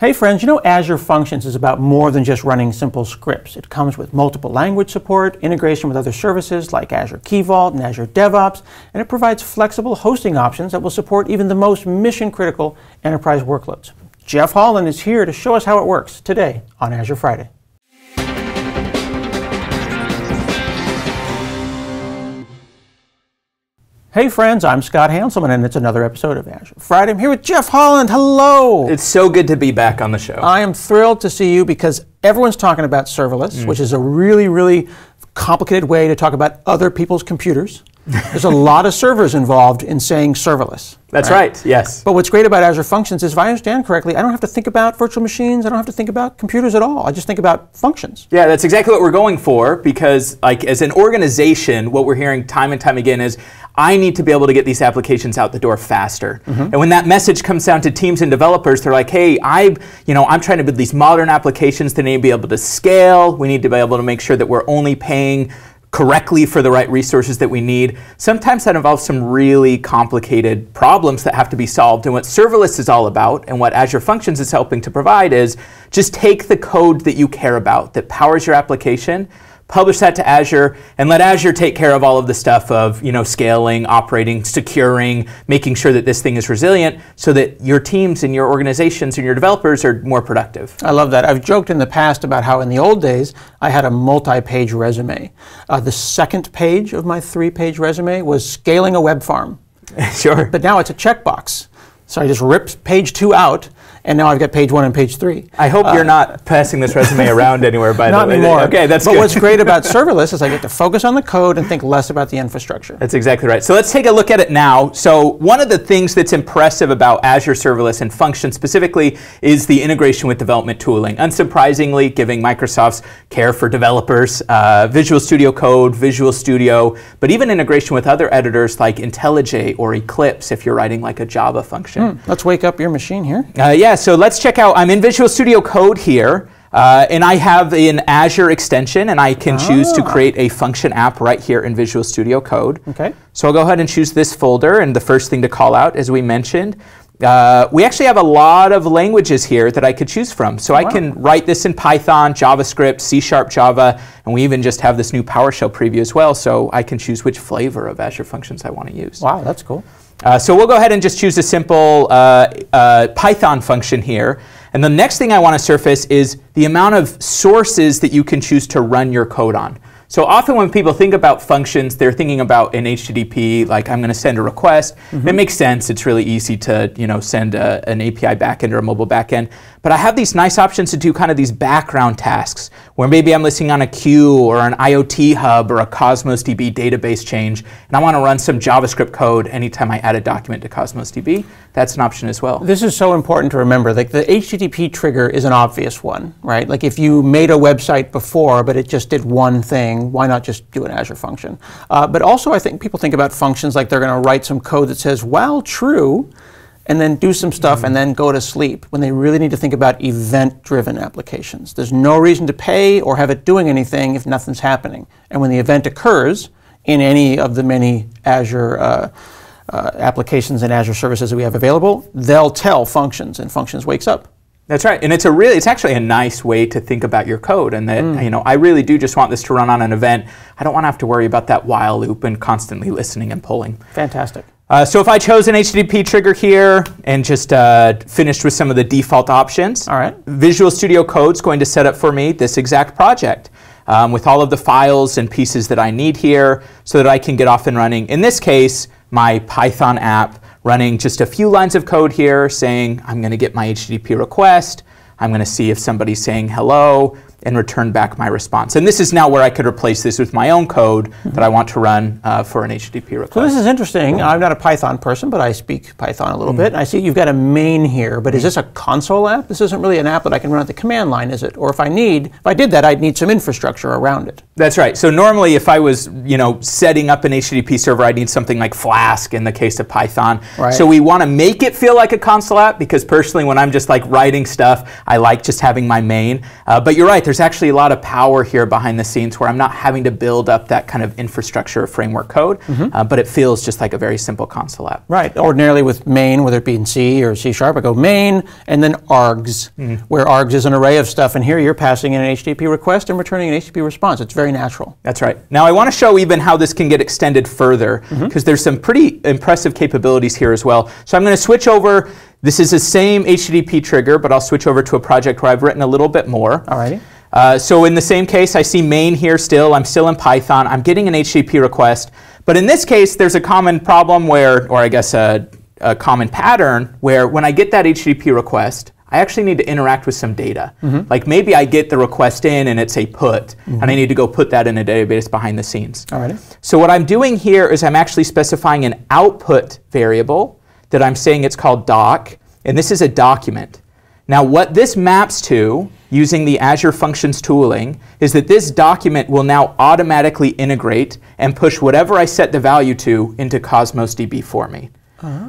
Hey friends, you know Azure Functions is about more than just running simple scripts. It comes with multiple language support, integration with other services like Azure Key Vault and Azure DevOps, and it provides flexible hosting options that will support even the most mission-critical enterprise workloads. Jeff Hollan is here to show us how it works today on Azure Friday. Hey friends, I'm Scott Hanselman, and it's another episode of Azure Friday. I'm here with Jeff Hollan. Hello! It's so good to be back on the show. I am thrilled to see you because everyone's talking about serverless, which is a really, really complicated way to talk about other people's computers. There's a lot of servers involved in saying serverless. That's right, yes. But what's great about Azure Functions is, if I understand correctly, I don't have to think about virtual machines, I don't have to think about computers at all, I just think about functions. Yeah, that's exactly what we're going for, because like as an organization, what we're hearing time and time again is, I need to be able to get these applications out the door faster. And when that message comes down to teams and developers, they're like, hey, I'm trying to build these modern applications that need to be able to scale, we need to be able to make sure that we're only paying correctly for the right resources that we need. Sometimes that involves some really complicated problems that have to be solved. And what serverless is all about, and what Azure Functions is helping to provide, is just take the code that you care about, that powers your application, publish that to Azure, and let Azure take care of all of the stuff of scaling, operating, securing, making sure that this thing is resilient so that your teams and your organizations and your developers are more productive. I love that. I've joked in the past about how in the old days I had a multi-page resume. The second page of my three-page resume was scaling a web farm. Sure. But now it's a checkbox. So I just ripped page 2 out, and now I've got page 1 and page 3. I hope you're not passing this resume around anywhere, by the way. Not anymore. Okay, that's good. But what's great about serverless is I get to focus on the code and think less about the infrastructure. That's exactly right. So let's take a look at it now. So one of the things that's impressive about Azure Serverless and Functions specifically is the integration with development tooling. Unsurprisingly, giving Microsoft's care for developers, Visual Studio Code, Visual Studio, but even integration with other editors like IntelliJ or Eclipse if you're writing like a Java function. Let's wake up your machine here. Yeah, so let's check out, I'm in Visual Studio Code here, and I have an Azure extension, and I can choose to create a function app right here in Visual Studio Code. Okay. So I'll go ahead and choose this folder, and the first thing to call out, as we mentioned, we actually have a lot of languages here that I could choose from. So I can write this in Python, JavaScript, C# Java, and we even just have this new PowerShell preview as well, so I can choose which flavor of Azure Functions I want to use. Wow, that's cool. So we'll go ahead and just choose a simple Python function here. And the next thing I want to surface is the amount of sources that you can choose to run your code on. So often when people think about functions, they're thinking about an HTTP, like I'm going to send a request. It makes sense. It's really easy to send an API backend or a mobile backend. But I have these nice options to do kind of these background tasks, where maybe I'm listening on a queue or an IoT hub or a Cosmos DB database change, and I want to run some JavaScript code anytime I add a document to Cosmos DB. That's an option as well. This is so important to remember. Like the HTTP trigger is an obvious one, right? Like if you made a website before, but it just did one thing, why not just do an Azure function? But also I think people think about functions like they're going to write some code that says, well, true, and then do some stuff and then go to sleep, when they really need to think about event-driven applications. There's no reason to pay or have it doing anything if nothing's happening. And when the event occurs in any of the many Azure applications and Azure services that we have available, they'll tell functions, and functions wakes up. That's right, and it's a really—it's actually a nice way to think about your code, and that I really do just want this to run on an event. I don't want to have to worry about that while loop and constantly listening and pulling. Fantastic. So if I chose an HTTP trigger here and just finished with some of the default options, all right, Visual Studio Code's going to set up for me this exact project with all of the files and pieces that I need here, so that I can get off and running. In this case, my Python app, running just a few lines of code here saying, I'm going to get my HTTP request, I'm going to see if somebody's saying hello, and return back my response. And this is now where I could replace this with my own code that I want to run for an HTTP request. So this is interesting. I'm not a Python person, but I speak Python a little bit. I see you've got a main here, but is this a console app? This isn't really an app that I can run at the command line, is it? Or if I did that, I'd need some infrastructure around it. That's right. So normally if I was, setting up an HTTP server, I'd need something like Flask in the case of Python. Right. So we want to make it feel like a console app, because personally when I'm just like writing stuff, I like just having my main. But you're right. there's actually a lot of power here behind the scenes where I'm not having to build up that kind of infrastructure framework code, but it feels just like a very simple console app. Right. Ordinarily with main, whether it be in C or C#, I go main and then args, where args is an array of stuff. And here you're passing in an HTTP request and returning an HTTP response. It's very natural. That's right. Now I want to show even how this can get extended further, because there's some pretty impressive capabilities here as well. So I'm going to switch over. This is the same HTTP trigger, but I'll switch over to a project where I've written a little bit more. All righty. So in the same case, I see main here still. I'm still in Python. I'm getting an HTTP request. But in this case, there's a common problem where, or I guess a common pattern, where when I get that HTTP request, I actually need to interact with some data. Like maybe I get the request in and it's a put, and I need to go put that in a database behind the scenes. All righty. So what I'm doing here is I'm actually specifying an output variable that I'm saying it's called doc, and this is a document. Now what this maps to, using the Azure Functions tooling, is that this document will now automatically integrate and push whatever I set the value to into Cosmos DB for me.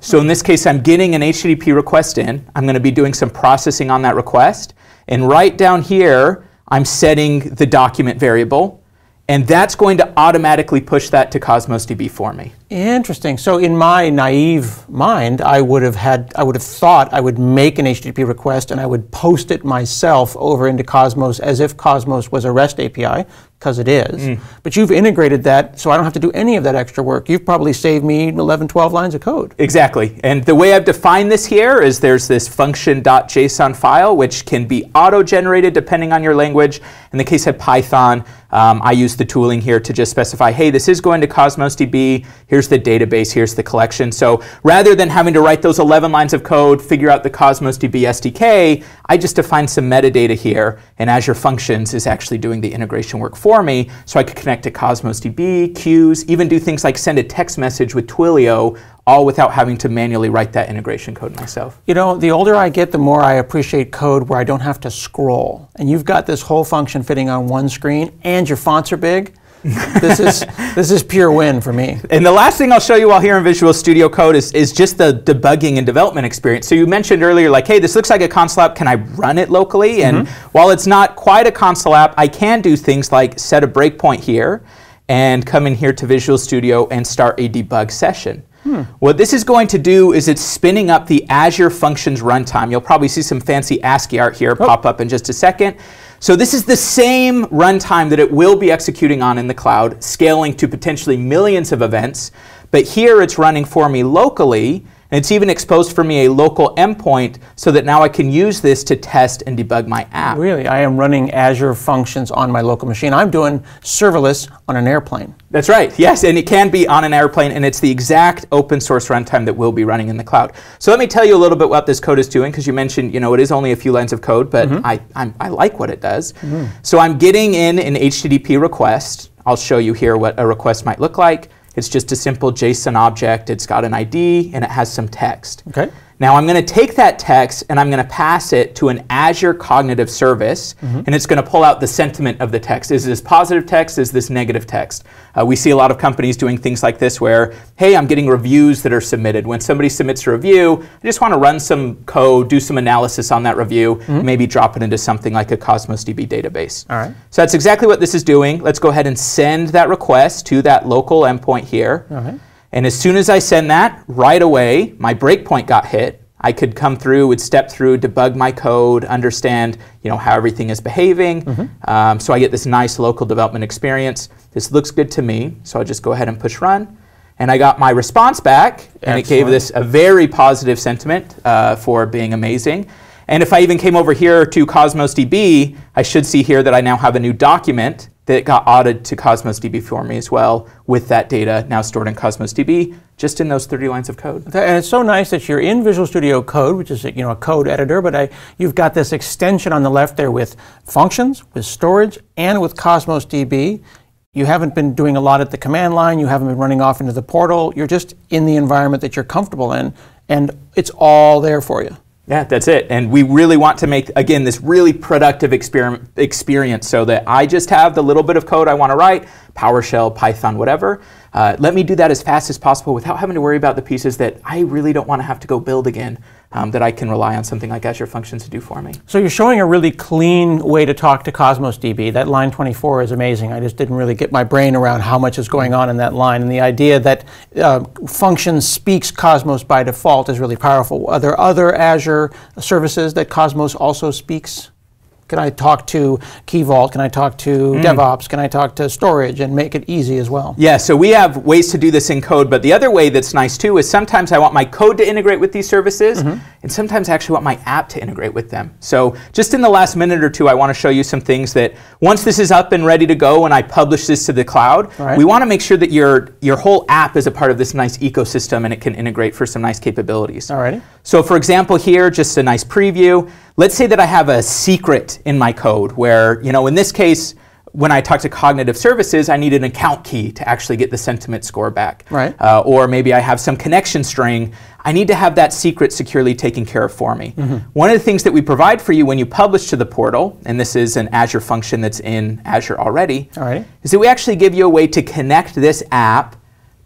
So in this case, I'm getting an HTTP request in. I'm going to be doing some processing on that request. And right down here, I'm setting the document variable. And that's going to automatically push that to Cosmos DB for me. Interesting. So in my naive mind, I would have thought I would make an HTTP request and I would post it myself over into Cosmos as if Cosmos was a REST API, because it is. But you've integrated that, so I don't have to do any of that extra work. You've probably saved me 11, 12 lines of code. Exactly. And the way I've defined this here is there's this function.json file, which can be auto-generated depending on your language. In the case of Python, I use the tooling here to just specify, hey, this is going to Cosmos DB. Here's the database, here's the collection. So rather than having to write those 11 lines of code, figure out the Cosmos DB SDK, I just define some metadata here, and Azure Functions is actually doing the integration work for me, so I could connect to Cosmos DB, queues, even do things like send a text message with Twilio, all without having to manually write that integration code myself. You know, the older I get, the more I appreciate code where I don't have to scroll. And you've got this whole function fitting on one screen, and your fonts are big. This is pure win for me. And the last thing I'll show you while here in Visual Studio Code is just the debugging and development experience. So you mentioned earlier, like, hey, this looks like a console app. Can I run it locally? And while it's not quite a console app, I can do things like set a breakpoint here and come in here to Visual Studio and start a debug session. What this is going to do is it's spinning up the Azure Functions runtime. You'll probably see some fancy ASCII art here pop up in just a second. So this is the same runtime that it will be executing on in the cloud, scaling to potentially millions of events. But here it's running for me locally, and it's even exposed for me a local endpoint so that now I can use this to test and debug my app. Really, I am running Azure Functions on my local machine. I'm doing serverless on an airplane. That's right, yes, and it can be on an airplane, and it's the exact open source runtime that will be running in the cloud. So let me tell you a little bit what this code is doing, because you mentioned, you know, it is only a few lines of code, but I like what it does. So I'm getting in an HTTP request. I'll show you here what a request might look like. It's just a simple JSON object. It's got an ID, and it has some text. Okay. Now I'm going to take that text, and I'm going to pass it to an Azure Cognitive Service, and it's going to pull out the sentiment of the text. Is this positive text? Is this negative text? We see a lot of companies doing things like this where, hey, I'm getting reviews that are submitted. When somebody submits a review, I just want to run some code, do some analysis on that review, maybe drop it into something like a Cosmos DB database. All right. So that's exactly what this is doing. Let's go ahead and send that request to that local endpoint here. All right. And as soon as I send that, right away, my breakpoint got hit. I could come through, would step through, debug my code, understand, you know, how everything is behaving. So I get this nice local development experience. This looks good to me, so I'll just go ahead and push run. And I got my response back, and it gave this a very positive sentiment for being amazing. And if I even came over here to Cosmos DB, I should see here that I now have a new document that got audited to Cosmos DB for me as well, with that data now stored in Cosmos DB, just in those 30 lines of code. And it's so nice that you're in Visual Studio Code, which is, you know, a code editor, but you've got this extension on the left there with functions, with storage, and with Cosmos DB. You haven't been doing a lot at the command line. You haven't been running off into the portal. You're just in the environment that you're comfortable in, and it's all there for you. Yeah, that's it. And we really want to make, again, this really productive experience so that I just have the little bit of code I want to write, PowerShell, Python, whatever, Let me do that as fast as possible without having to worry about the pieces that I really don't want to have to go build again, that I can rely on something like Azure Functions to do for me. So you're showing a really clean way to talk to Cosmos DB. That line 24 is amazing. I just didn't really get my brain around how much is going on in that line. And the idea that Functions speaks Cosmos by default is really powerful. Are there other Azure services that Cosmos also speaks? Can I talk to Key Vault? Can I talk to DevOps? Can I talk to storage and make it easy as well? Yeah, so we have ways to do this in code, but the other way that's nice too is sometimes I want my code to integrate with these services, and sometimes I actually want my app to integrate with them. So just in the last minute or two, I want to show you some things that once this is up and ready to go and I publish this to the cloud, we want to make sure that your whole app is a part of this nice ecosystem and it can integrate for some nice capabilities. Alrighty. So for example here, just a nice preview. Let's say that I have a secret in my code where, you know, in this case, when I talk to Cognitive Services, I need an account key to actually get the sentiment score back. Right. Or maybe I have some connection string. I need to have that secret securely taken care of for me. One of the things that we provide for you when you publish to the portal, and this is an Azure function that's in Azure already, is that we actually give you a way to connect this app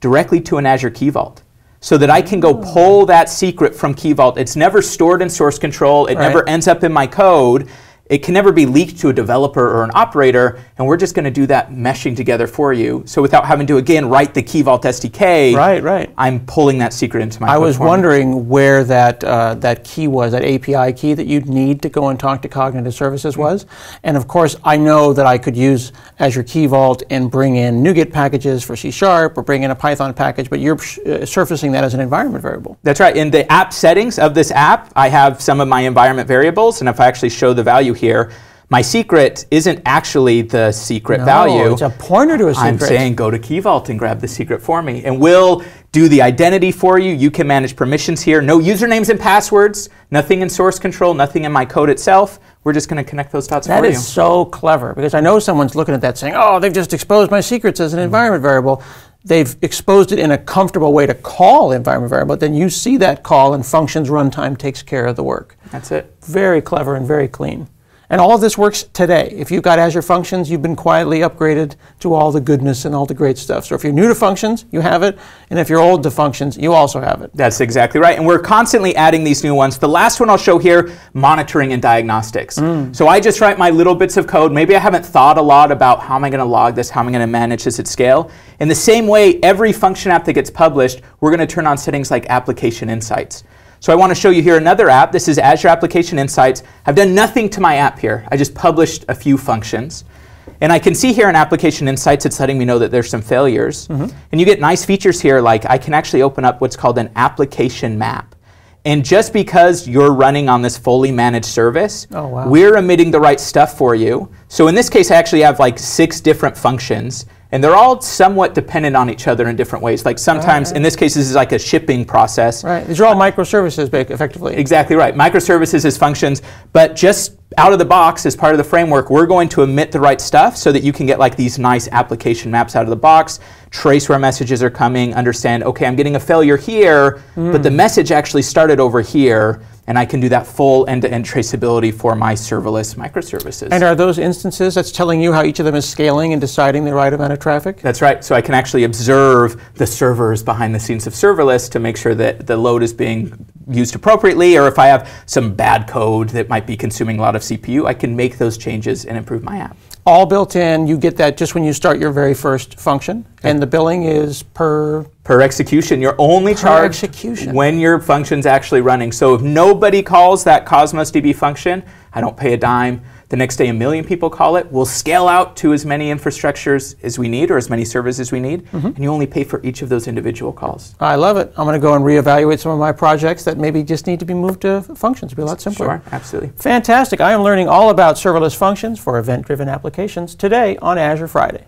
directly to an Azure Key Vault, so that I can go pull that secret from Key Vault. It's never stored in source control. It never ends up in my code. It can never be leaked to a developer or an operator, and we're just going to do that meshing together for you. So without having to, again, write the Key Vault SDK, I'm pulling that secret into my code. I was wondering where that, that key was, that API key that you'd need to go and talk to Cognitive Services was. And of course, I know that I could use Azure Key Vault and bring in NuGet packages for C# or bring in a Python package, but you're surfacing that as an environment variable. That's right. In the app settings of this app, I have some of my environment variables, and if I actually show the value here, my secret isn't actually the secret value. It's a pointer to a secret. I'm saying go to Key Vault and grab the secret for me. And we'll do the identity for you. You can manage permissions here. No usernames and passwords, nothing in source control, nothing in my code itself. We're just going to connect those dots for you. That is so clever, because I know someone's looking at that saying, oh, they've just exposed my secrets as an environment variable. They've exposed it in a comfortable way to call environment variable. Then you see that call and Functions runtime takes care of the work. That's it. Very clever and very clean. And all of this works today. If you've got Azure Functions, you've been quietly upgraded to all the goodness and all the great stuff. So if you're new to Functions, you have it. And if you're old to Functions, you also have it. That's exactly right. And we're constantly adding these new ones. The last one I'll show here, monitoring and diagnostics. So I just write my little bits of code. Maybe I haven't thought a lot about how am I going to log this, how am I going to manage this at scale. In the same way, every function app that gets published, we're going to turn on settings like Application Insights. So I want to show you here another app. This is Azure Application Insights. I've done nothing to my app here. I just published a few functions. And I can see here in Application Insights, it's letting me know that there's some failures. And you get nice features here, like I can actually open up what's called an application map. And just because you're running on this fully managed service, we're emitting the right stuff for you. So in this case, I actually have like 6 different functions. And they're all somewhat dependent on each other in different ways. Like sometimes, in this case, this is like a shipping process. These are all microservices, effectively. Exactly right. Microservices as functions. But just out of the box, as part of the framework, we're going to emit the right stuff so that you can get like these nice application maps out of the box, trace where messages are coming, understand, okay, I'm getting a failure here, but the message actually started over here. And I can do that full end-to-end traceability for my serverless microservices. And are those instances that's telling you how each of them is scaling and deciding the right amount of traffic? That's right. So I can actually observe the servers behind the scenes of serverless to make sure that the load is being used appropriately, or if I have some bad code that might be consuming a lot of CPU, I can make those changes and improve my app. All built in. You get that just when you start your very first function. And the billing is per execution. You're only charged when your function's actually running. So if nobody calls that Cosmos DB function, I don't pay a dime. The next day, 1 million people call it. We'll scale out to as many infrastructures as we need, or as many servers as we need, and you only pay for each of those individual calls. I love it. I'm going to go and reevaluate some of my projects that maybe just need to be moved to Functions. It'll be a lot simpler. Sure, absolutely. Fantastic. I am learning all about serverless functions for event-driven applications today on Azure Friday.